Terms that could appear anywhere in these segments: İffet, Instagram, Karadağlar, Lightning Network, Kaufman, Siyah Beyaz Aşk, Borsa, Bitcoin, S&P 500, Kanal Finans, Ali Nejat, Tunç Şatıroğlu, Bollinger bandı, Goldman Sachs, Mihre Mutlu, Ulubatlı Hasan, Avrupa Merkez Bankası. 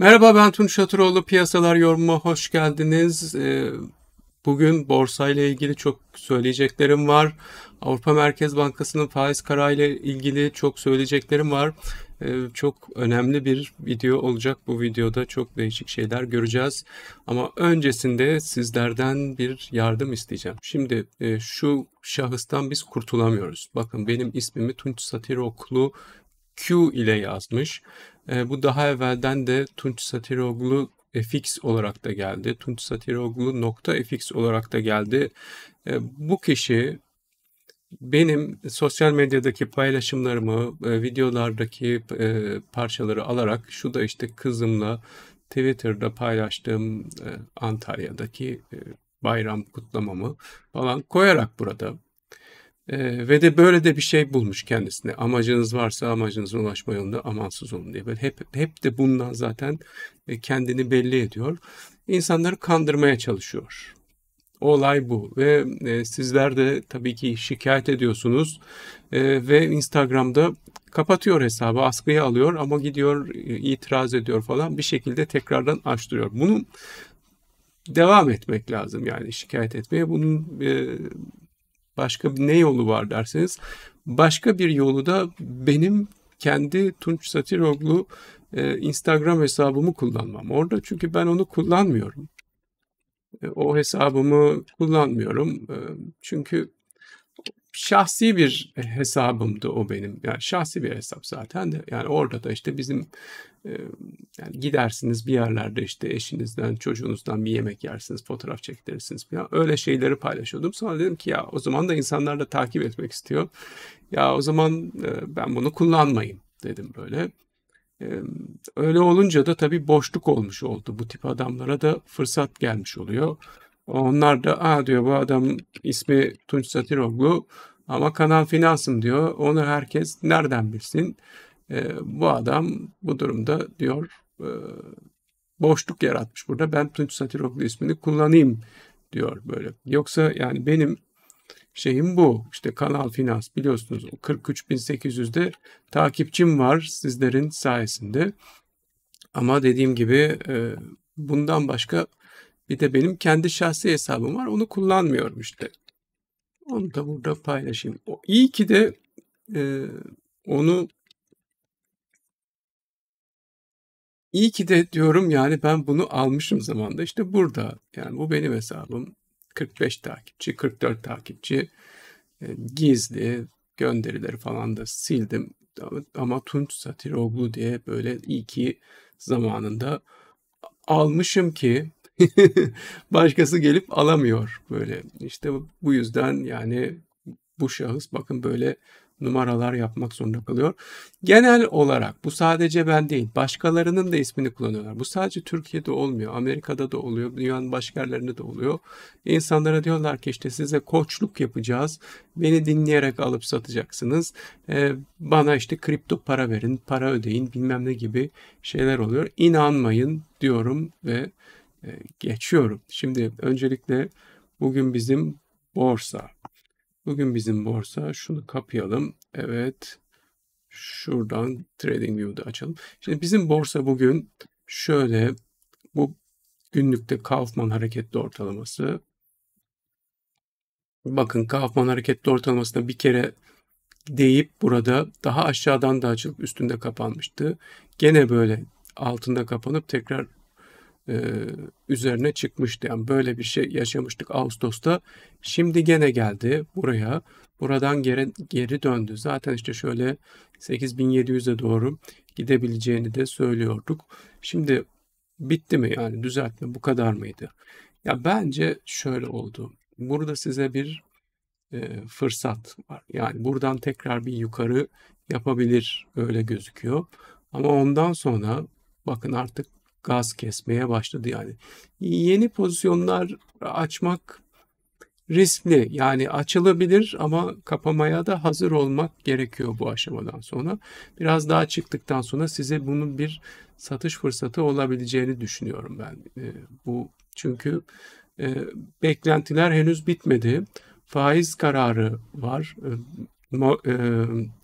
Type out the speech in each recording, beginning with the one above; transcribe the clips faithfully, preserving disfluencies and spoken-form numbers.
Merhaba, ben Tunç Şatıroğlu. Piyasalar yorumuma hoş geldiniz. Bugün borsa ile ilgili çok söyleyeceklerim var. Avrupa Merkez Bankası'nın faiz kararı ile ilgili çok söyleyeceklerim var. Çok önemli bir video olacak bu videoda. Çok değişik şeyler göreceğiz. Ama öncesinde sizlerden bir yardım isteyeceğim. Şimdi şu şahıstan biz kurtulamıyoruz. Bakın, benim ismimi Tunç Şatıroğlu Q ile yazmış. E, bu daha evvelden de Tunç Şatıroğlu F X olarak da geldi. Tunç Şatıroğlu nokta F X olarak da geldi. E, bu kişi benim sosyal medyadaki paylaşımlarımı, e, videolardaki e, parçaları alarak, şu da işte kızımla Twitter'da paylaştığım e, Antalya'daki e, bayram kutlamamı falan koyarak burada. Ee, ve de böyle de bir şey bulmuş kendisine. Amacınız varsa amacınıza ulaşma yolunda amansız olun diye. Böyle hep hep de bundan zaten kendini belli ediyor. İnsanları kandırmaya çalışıyor. Olay bu ve e, sizler de tabii ki şikayet ediyorsunuz e, ve Instagram'da kapatıyor hesabı, askıya alıyor ama gidiyor e, itiraz ediyor falan, bir şekilde tekrardan açtırıyor. Bunu devam etmek lazım, yani şikayet etmeye. Bunun e, başka ne yolu var derseniz, başka bir yolu da benim kendi Tunç Şatıroğlu e, Instagram hesabımı kullanmam. Orada, çünkü ben onu kullanmıyorum. E, o hesabımı kullanmıyorum. E, çünkü şahsi bir hesabımdı o benim. Yani şahsi bir hesap zaten de. Yani orada da işte bizim e, yani gidersiniz bir yerlerde, işte eşinizden, çocuğunuzdan bir yemek yersiniz, fotoğraf çektirirsiniz falan. Öyle şeyleri paylaşıyordum. Sonra dedim ki ya o zaman da insanlar da takip etmek istiyor. Ya o zaman e, ben bunu kullanmayayım dedim böyle. E, öyle olunca da tabii boşluk olmuş oldu. Bu tip adamlara da fırsat gelmiş oluyor. Onlar da aa diyor, bu adam ismi Tunç Şatıroğlu ama Kanal Finans'ım diyor. Onu herkes nereden bilsin? E, bu adam bu durumda diyor e, boşluk yaratmış burada. Ben Tunç Şatıroğlu ismini kullanayım diyor böyle. Yoksa yani benim şeyim bu. İşte Kanal Finans, biliyorsunuz, kırk üç bin sekiz yüz'de takipçim var sizlerin sayesinde. Ama dediğim gibi e, bundan başka bir de benim kendi şahsi hesabım var. Onu kullanmıyorum işte. Onu da burada paylaşayım. O, iyi ki de e, onu iyi ki de diyorum, yani ben bunu almışım zamanda. İşte burada, yani bu benim hesabım. kırk beş takipçi, kırk dört takipçi. E, gizli gönderileri falan da sildim. Ama Tunç Şatıroğlu diye böyle iyi ki zamanında almışım ki başkası gelip alamıyor böyle. İşte bu yüzden yani bu şahıs bakın böyle numaralar yapmak zorunda kalıyor. Genel olarak bu sadece ben değil, başkalarının da ismini kullanıyorlar. Bu sadece Türkiye'de olmuyor. Amerika'da da oluyor. Dünyanın başka yerlerinde de oluyor. İnsanlara diyorlar ki işte size koçluk yapacağız. Beni dinleyerek alıp satacaksınız. Ee, bana işte kripto para verin, para ödeyin bilmem ne gibi şeyler oluyor. İnanmayın diyorum ve geçiyorum. Şimdi öncelikle bugün bizim borsa. Bugün bizim borsa. Şunu kapayalım. Evet. Şuradan TradingView'da açalım. Şimdi bizim borsa bugün şöyle, bu günlükte Kaufman hareketli ortalaması. Bakın, Kaufman hareketli ortalamasına bir kere deyip burada daha aşağıdan da açılıp üstünde kapanmıştı. Gene böyle altında kapanıp tekrar üzerine çıkmıştı. Yani böyle bir şey yaşamıştık Ağustos'ta. Şimdi gene geldi buraya. Buradan geri, geri döndü. Zaten işte şöyle sekiz bin yedi yüz'e doğru gidebileceğini de söylüyorduk. Şimdi bitti mi yani düzeltme, bu kadar mıydı? Ya bence şöyle oldu. Burada size bir e, fırsat var. Yani buradan tekrar bir yukarı yapabilir, öyle gözüküyor. Ama ondan sonra bakın artık gaz kesmeye başladı yani. Yeni pozisyonlar açmak riskli. Yani açılabilir ama kapamaya da hazır olmak gerekiyor bu aşamadan sonra. Biraz daha çıktıktan sonra size bunun bir satış fırsatı olabileceğini düşünüyorum ben. E, bu çünkü e, beklentiler henüz bitmedi. Faiz kararı var. E,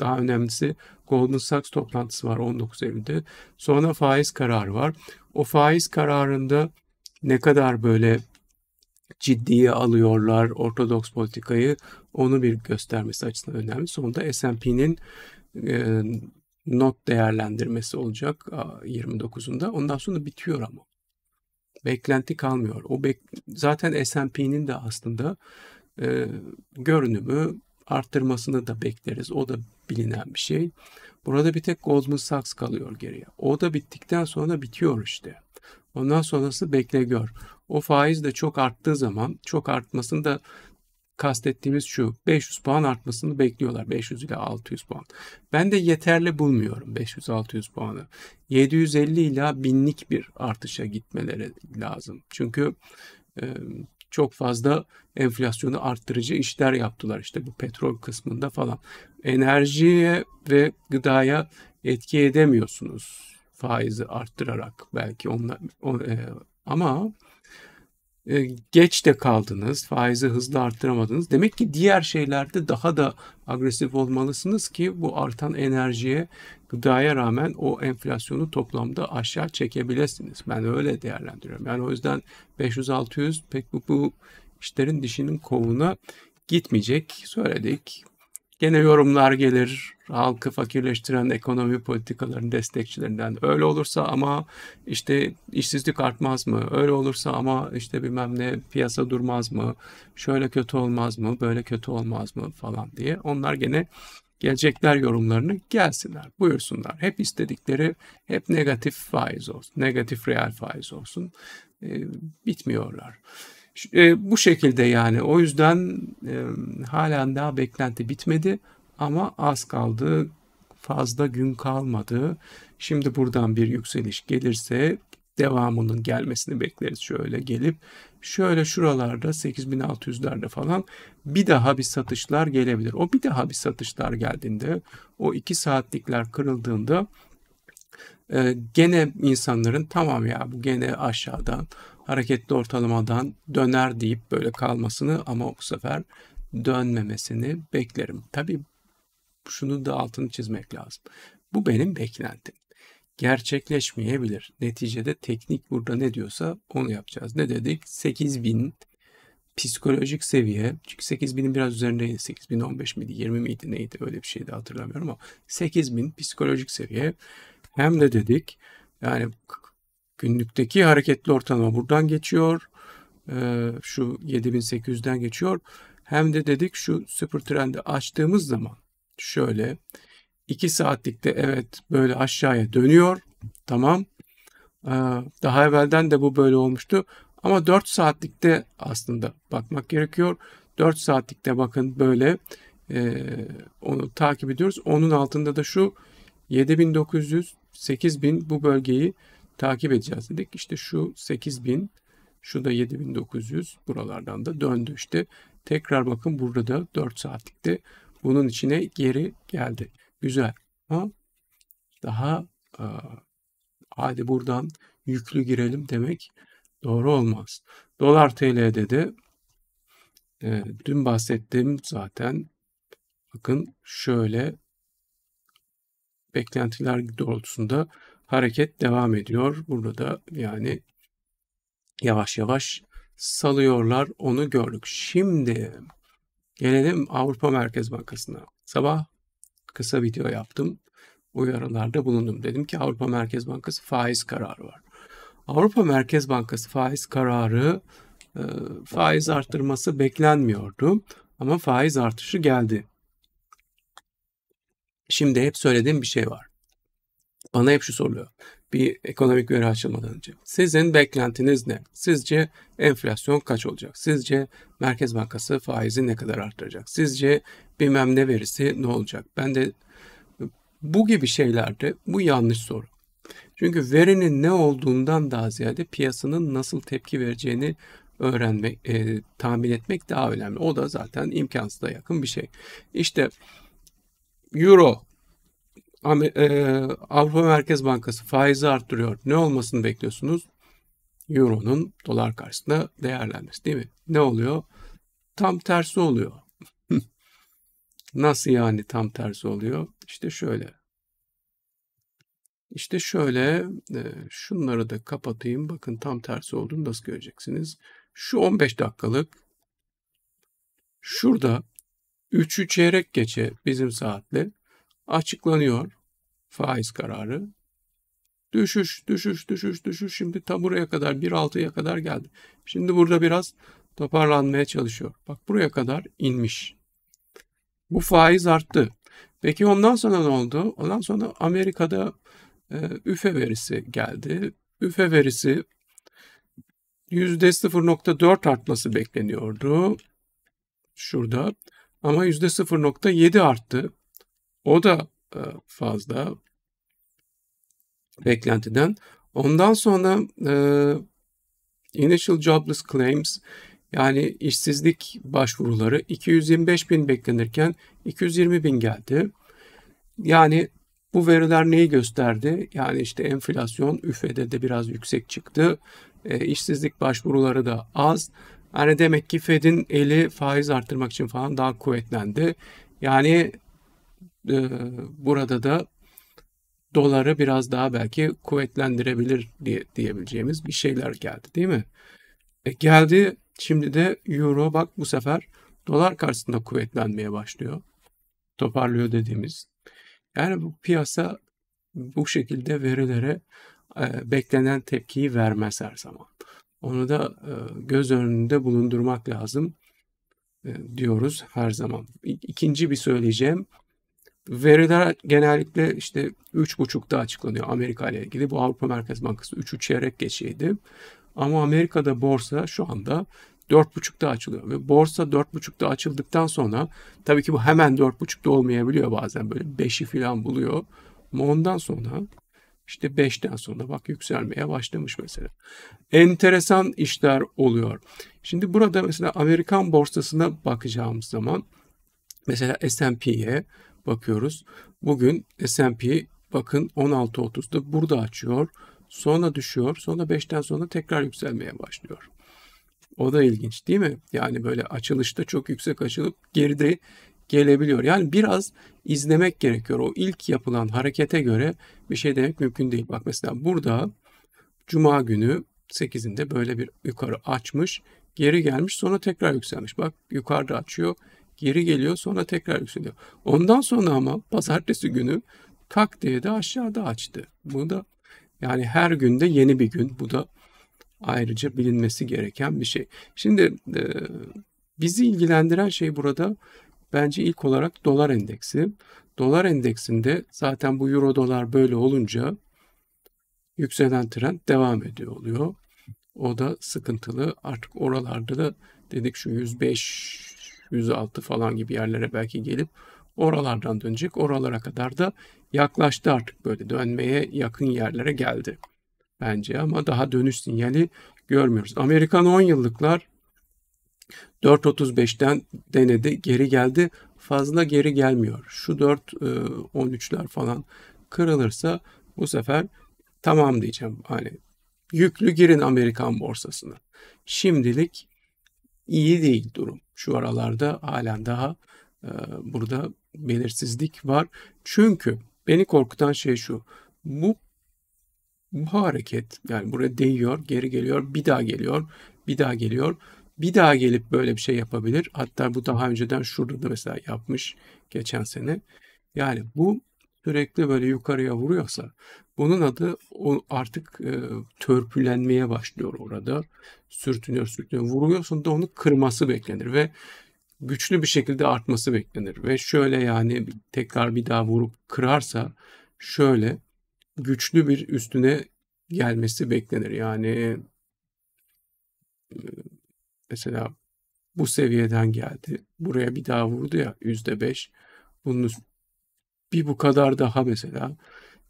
Daha önemlisi Goldman Sachs toplantısı var on dokuz Eylül'de. Sonra faiz kararı var. O faiz kararında ne kadar böyle ciddiye alıyorlar ortodoks politikayı, onu bir göstermesi açısından önemli. Sonunda S and P'nin e, not değerlendirmesi olacak yirmi dokuzunda. Ondan sonra bitiyor ama. Beklenti kalmıyor. O bek Zaten S and P'nin de aslında e, görünümü arttırmasını da bekleriz. O da bilinen bir şey. Burada bir tek Goldman Sachs kalıyor geriye. O da bittikten sonra bitiyor işte. Ondan sonrası bekle gör. O faiz de çok arttığı zaman, çok artmasını da kastettiğimiz şu, beş yüz puan artmasını bekliyorlar. beş yüz ile altı yüz puan. Ben de yeterli bulmuyorum beş yüz altı yüz puanı. yedi yüz elli ila binlik bir artışa gitmeleri lazım. Çünkü e, çok fazla enflasyonu arttırıcı işler yaptılar işte bu petrol kısmında falan. Enerjiye ve gıdaya etki edemiyorsunuz faizi arttırarak belki onlar, o, e, ama e, geç de kaldınız, faizi hızlı arttıramadınız. Demek ki diğer şeylerde daha da agresif olmalısınız ki bu artan enerjiye, gıdaya rağmen o enflasyonu toplamda aşağı çekebilirsiniz. Ben öyle değerlendiriyorum. Yani o yüzden beş yüz altı yüz pek bu, bu işlerin dişinin kovuna gitmeyecek söyledik. Gene yorumlar gelir. Halkı fakirleştiren ekonomi politikalarının destekçilerinden. Öyle olursa ama işte işsizlik artmaz mı? Öyle olursa ama işte bilmem ne piyasa durmaz mı? Şöyle kötü olmaz mı? Böyle kötü olmaz mı? Falan diye. Onlar gene gelecekler yorumlarını gelsinler, buyursunlar. Hep istedikleri hep negatif faiz olsun. Negatif reel faiz olsun. E, bitmiyorlar. E, bu şekilde yani. O yüzden e, halen daha beklenti bitmedi ama az kaldı, fazla gün kalmadı. Şimdi buradan bir yükseliş gelirse devamının gelmesini bekleriz. Şöyle gelip şöyle şuralarda sekiz bin altı yüzlerde falan bir daha bir satışlar gelebilir. O bir daha bir satışlar geldiğinde, o iki saatlikler kırıldığında e, gene insanların tamam ya bu gene aşağıdan hareketli ortalamadan döner deyip böyle kalmasını ama bu sefer dönmemesini beklerim. Tabii şunun da altını çizmek lazım. Bu benim beklentim. Gerçekleşmeyebilir. Neticede teknik burada ne diyorsa onu yapacağız. Ne dedik? sekiz bin psikolojik seviye. Çünkü sekiz binin biraz üzerindeydi. sekiz bin on beş miydi? yirmi miydi? Neydi? Öyle bir şeydi hatırlamıyorum ama sekiz bin psikolojik seviye. Hem de dedik yani günlükteki hareketli ortalama buradan geçiyor. Ee, şu yedi bin sekiz yüzden geçiyor. Hem de dedik şu süper trendi açtığımız zaman şöyle iki saatlikte evet böyle aşağıya dönüyor. Tamam. Ee, daha evvelden de bu böyle olmuştu. Ama dört saatlikte aslında bakmak gerekiyor. dört saatlikte bakın böyle e, onu takip ediyoruz. Onun altında da şu yedi bin dokuz yüz, sekiz bin bu bölgeyi takip edeceğiz dedik. İşte şu sekiz bin, şu da yedi bin dokuz yüz buralardan da döndü işte. Tekrar bakın burada da dört saatlikte bunun içine geri geldi. Güzel ama daha a, hadi buradan yüklü girelim demek doğru olmaz. Dolar T L'de de e, dün bahsettiğim zaten bakın şöyle beklentiler doğrultusunda hareket devam ediyor. Burada da yani yavaş yavaş salıyorlar, onu gördük. Şimdi gelelim Avrupa Merkez Bankası'na. Sabah kısa video yaptım. Uyarılarda bulundum. Dedim ki Avrupa Merkez Bankası faiz kararı var. Avrupa Merkez Bankası faiz kararı e, faiz arttırması beklenmiyordu. Ama faiz artışı geldi. Şimdi hep söylediğim bir şey var. Bana hep şu soruluyor. Bir ekonomik veri açılmadan önce. Sizin beklentiniz ne? Sizce enflasyon kaç olacak? Sizce Merkez Bankası faizi ne kadar arttıracak? Sizce bilmem ne verisi ne olacak? Ben de bu gibi şeylerde bu yanlış soru. Çünkü verinin ne olduğundan daha ziyade piyasanın nasıl tepki vereceğini öğrenmek, e, tahmin etmek daha önemli. O da zaten imkansıza yakın bir şey. İşte Euro Avrupa Merkez Bankası faizi arttırıyor. Ne olmasını bekliyorsunuz? Euro'nun dolar karşısında değerlenmesi değil mi? Ne oluyor? Tam tersi oluyor. Nasıl yani tam tersi oluyor? İşte şöyle. İşte şöyle şunları da kapatayım. Bakın tam tersi olduğunu nasıl göreceksiniz. Şu on beş dakikalık şurada üçü çeyrek geçe bizim saatle açıklanıyor faiz kararı. Düşüş, düşüş, düşüş, düşüş. Şimdi tam buraya kadar bir altıya kadar geldi. Şimdi burada biraz toparlanmaya çalışıyor. Bak buraya kadar inmiş. Bu faiz arttı. Peki ondan sonra ne oldu? Ondan sonra Amerika'da e, üfe verisi geldi. Üfe verisi yüzde sıfır nokta dört artması bekleniyordu. Şurada. Ama yüzde sıfır nokta yedi arttı. O da e, fazla beklentiden. Ondan sonra e, Initial Jobless Claims, yani işsizlik başvuruları iki yüz yirmi beş bin beklenirken iki yüz yirmi bin geldi. Yani bu veriler neyi gösterdi? Yani işte enflasyon üfede de biraz yüksek çıktı. E, işsizlik başvuruları da az. Yani demek ki Fed'in eli faiz artırmak için falan daha kuvvetlendi. Yani e, burada da doları biraz daha belki kuvvetlendirebilir diye diyebileceğimiz bir şeyler geldi, değil mi? E geldi, şimdi de euro bak bu sefer dolar karşısında kuvvetlenmeye başlıyor. Toparlıyor dediğimiz. Yani bu piyasa bu şekilde verilere e, beklenen tepkiyi vermez her zaman. Onu da e, göz önünde bulundurmak lazım e, diyoruz her zaman. İkinci bir söyleyeceğim. Veriler genellikle işte üç buçukta açıklanıyor Amerika ile ilgili. Bu Avrupa Merkez Bankası üçü çeyrek geçeydi. Ama Amerika'da borsa şu anda dört buçukta açılıyor. Ve borsa dört buçukta açıldıktan sonra tabii ki bu hemen dört buçukta olmayabiliyor bazen. Böyle beşi falan buluyor. Ama ondan sonra işte beşten sonra bak yükselmeye başlamış mesela. Enteresan işler oluyor. Şimdi burada mesela Amerikan borsasına bakacağımız zaman mesela S and P'ye bakıyoruz. Bugün S and P bakın on altı otuzda burada açıyor. Sonra düşüyor. Sonra beşten sonra tekrar yükselmeye başlıyor. O da ilginç değil mi? Yani böyle açılışta çok yüksek açılıp geride gelebiliyor. Yani biraz izlemek gerekiyor. O ilk yapılan harekete göre bir şey demek mümkün değil. Bak mesela burada Cuma günü sekizinde böyle bir yukarı açmış. Geri gelmiş sonra tekrar yükselmiş. Bak yukarıda açıyor. Geri geliyor sonra tekrar yükseliyor. Ondan sonra ama pazartesi günü tak diye de aşağıda açtı. Bu da yani her günde yeni bir gün. Bu da ayrıca bilinmesi gereken bir şey. Şimdi e, bizi ilgilendiren şey burada bence ilk olarak dolar endeksi. Dolar endeksinde zaten bu euro dolar böyle olunca yükselen trend devam ediyor oluyor. O da sıkıntılı. Artık oralarda da dedik şu yüz beş yüz altı falan gibi yerlere belki gelip oralardan dönecek. Oralara kadar da yaklaştı artık, böyle dönmeye yakın yerlere geldi bence ama daha dönüş sinyali görmüyoruz. Amerikan on yıllıklar dört otuz beşten denedi, geri geldi, fazla geri gelmiyor. Şu dört on üçler falan kırılırsa bu sefer tamam diyeceğim, hani yüklü girin Amerikan borsasına. Şimdilik iyi değil durum. Şu aralarda halen daha e, burada belirsizlik var. Çünkü beni korkutan şey şu. Bu, bu hareket yani buraya değiyor, geri geliyor, bir daha geliyor, bir daha geliyor. Bir daha gelip böyle bir şey yapabilir. Hatta bu daha önceden şurada da mesela yapmış geçen sene. Yani bu sürekli böyle yukarıya vuruyorsa bunun adı o artık e, törpülenmeye başlıyor orada. Sürtünüyor, sürtünüyor. Vuruyorsun da onu kırması beklenir ve güçlü bir şekilde artması beklenir. Ve şöyle yani tekrar bir daha vurup kırarsa şöyle güçlü bir üstüne gelmesi beklenir. Yani e, mesela bu seviyeden geldi. Buraya bir daha vurdu ya yüzde beş. Bunun üstüne bir bu kadar daha mesela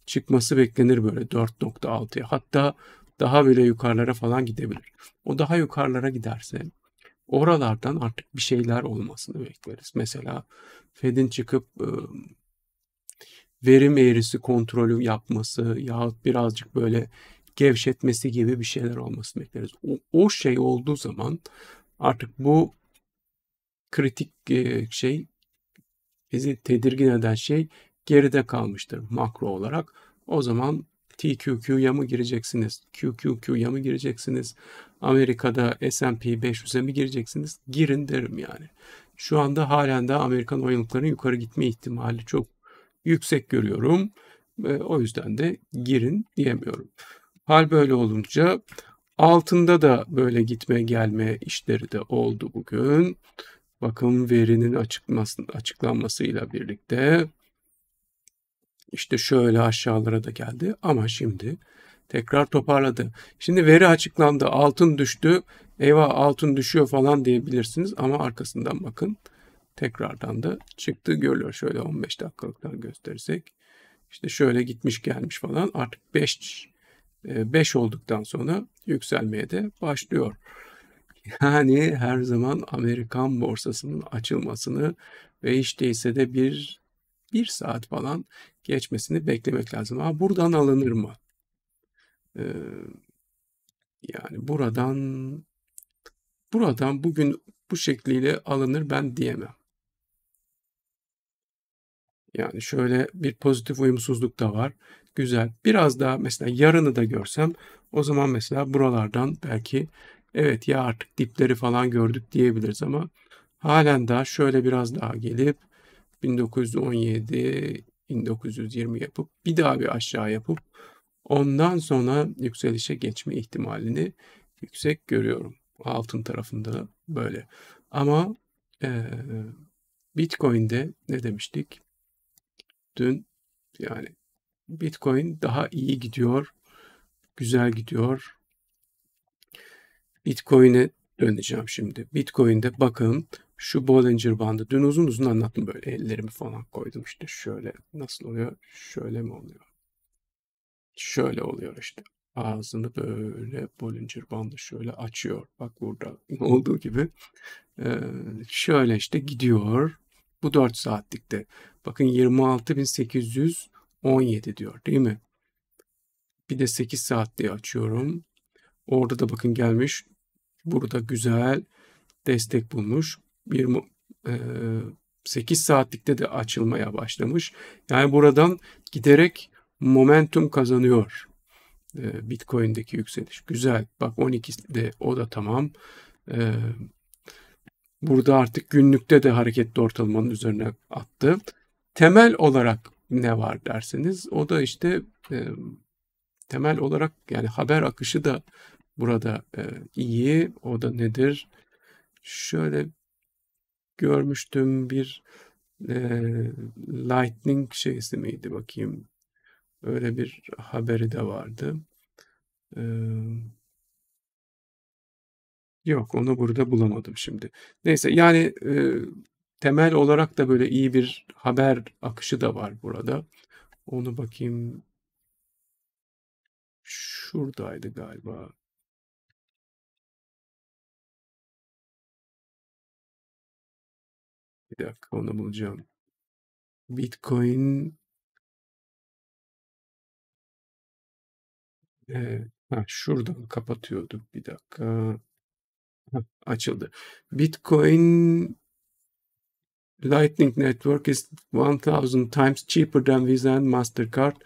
çıkması beklenir böyle dört nokta altıya. Hatta daha böyle yukarılara falan gidebilir. O daha yukarılara giderse oralardan artık bir şeyler olmasını bekleriz. Mesela Fed'in çıkıp ıı, verim eğrisi kontrolü yapması yahut birazcık böyle gevşetmesi gibi bir şeyler olmasını bekleriz. O, o şey olduğu zaman artık bu kritik ıı, şey bizi tedirgin eden şey geride kalmıştır makro olarak. O zaman T Q Q'ya mı gireceksiniz? Q Q Q'ya mı gireceksiniz? Amerika'da S and P beş yüze mi gireceksiniz? Girin derim yani. Şu anda halen de Amerikan oyalıklarının yukarı gitme ihtimali çok yüksek görüyorum. O yüzden de girin diyemiyorum. Hal böyle olunca altında da böyle gitme gelme işleri de oldu bugün. Bakın verinin açıklanmasıyla birlikte işte şöyle aşağılara da geldi ama şimdi tekrar toparladı. Şimdi veri açıklandı, altın düştü, eyvah altın düşüyor falan diyebilirsiniz ama arkasından bakın tekrardan da çıktığı görülüyor. Şöyle on beş dakikalıklar gösterirsek işte şöyle gitmiş gelmiş falan, artık beş beş olduktan sonra yükselmeye de başlıyor. Yani her zaman Amerikan borsasının açılmasını ve hiç değilse de bir, bir saat falan geçmesini beklemek lazım. Ha, buradan alınır mı? Ee, yani buradan buradan bugün bu şekliyle alınır ben diyemem. Yani şöyle bir pozitif uyumsuzluk da var. Güzel. Biraz daha mesela yarını da görsem o zaman mesela buralardan belki evet ya artık dipleri falan gördük diyebiliriz ama halen daha şöyle biraz daha gelip bin dokuz yüz on yedi bin dokuz yüz yirmi yapıp bir daha bir aşağı yapıp ondan sonra yükselişe geçme ihtimalini yüksek görüyorum. Altın tarafında böyle. Ama e, Bitcoin'de ne demiştik? Dün yani Bitcoin daha iyi gidiyor. Güzel gidiyor. Bitcoin'e döneceğim şimdi. Bitcoin'de bakın şu Bollinger bandı. Dün uzun uzun anlattım böyle ellerimi falan koydum işte şöyle. Nasıl oluyor? Şöyle mi oluyor? Şöyle oluyor işte. Ağzını böyle Bollinger bandı şöyle açıyor. Bak burada olduğu gibi. Ee, şöyle işte gidiyor. Bu dört saatlikte. Bakın yirmi altı bin sekiz yüz on yedi diyor değil mi? Bir de sekiz saat diye açıyorum. Orada da bakın gelmiş. Burada güzel destek bulmuş. yirmi sekiz saatlikte de açılmaya başlamış. Yani buradan giderek momentum kazanıyor. Bitcoin'deki yükseliş. Güzel. Bak on ikide o da tamam. Burada artık günlükte de hareketli ortalamanın üzerine attı. Temel olarak ne var derseniz o da işte temel olarak yani haber akışı da burada e, iyi. O da nedir? Şöyle görmüştüm bir e, Lightning şeysi miydi bakayım. Öyle bir haberi de vardı. E, yok onu burada bulamadım şimdi. Neyse yani e, temel olarak da böyle iyi bir haber akışı da var burada. Onu bakayım. Şuradaydı galiba. Bir dakika onu bulacağım. Bitcoin ee, ha, şuradan kapatıyorduk bir dakika. Ha, açıldı. Bitcoin Lightning Network is one thousand times cheaper than Visa and Mastercard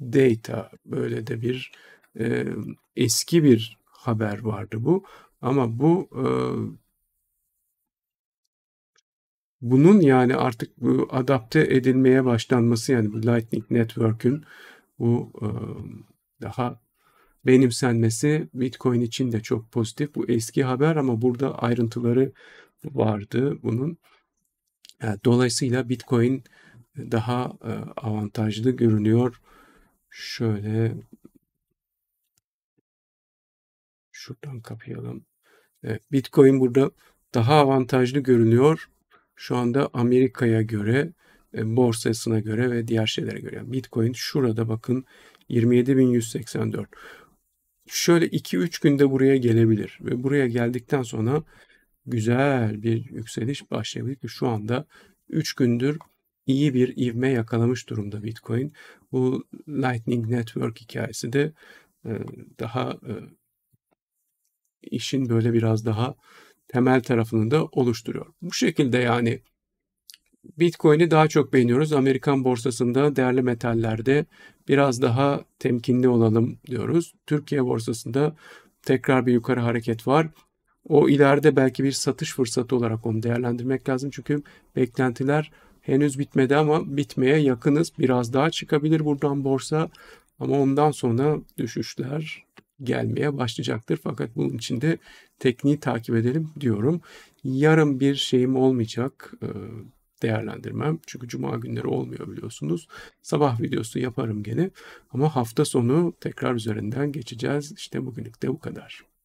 data. Böyle de bir e, eski bir haber vardı bu. Ama bu e, bunun yani artık bu adapte edilmeye başlanması yani bu Lightning Network'ün bu e, daha benimsenmesi Bitcoin için de çok pozitif. Bu eski haber ama burada ayrıntıları vardı bunun. Yani dolayısıyla Bitcoin daha e, avantajlı görünüyor. Şöyle şuradan kapayalım. Evet, Bitcoin burada daha avantajlı görünüyor. Şu anda Amerika'ya göre, e, borsasına göre ve diğer şeylere göre. Yani Bitcoin şurada bakın yirmi yedi bin yüz seksen dört. Şöyle iki üç günde buraya gelebilir. Ve buraya geldikten sonra güzel bir yükseliş başlayabilir ki şu anda üç gündür iyi bir ivme yakalamış durumda Bitcoin. Bu Lightning Network hikayesi de e, daha e, işin böyle biraz daha temel tarafını da oluşturuyor. Bu şekilde yani Bitcoin'i daha çok beğeniyoruz. Amerikan borsasında değerli metallerde biraz daha temkinli olalım diyoruz. Türkiye borsasında tekrar bir yukarı hareket var. O ileride belki bir satış fırsatı olarak onu değerlendirmek lazım. Çünkü beklentiler henüz bitmedi ama bitmeye yakınız. Biraz daha çıkabilir buradan borsa ama ondan sonra düşüşler gelmeye başlayacaktır. Fakat bunun için de tekniği takip edelim diyorum. Yarın bir şeyim olmayacak değerlendirmem. Çünkü cuma günleri olmuyor biliyorsunuz. Sabah videosu yaparım gene. Ama hafta sonu tekrar üzerinden geçeceğiz. İşte bugünlük de bu kadar.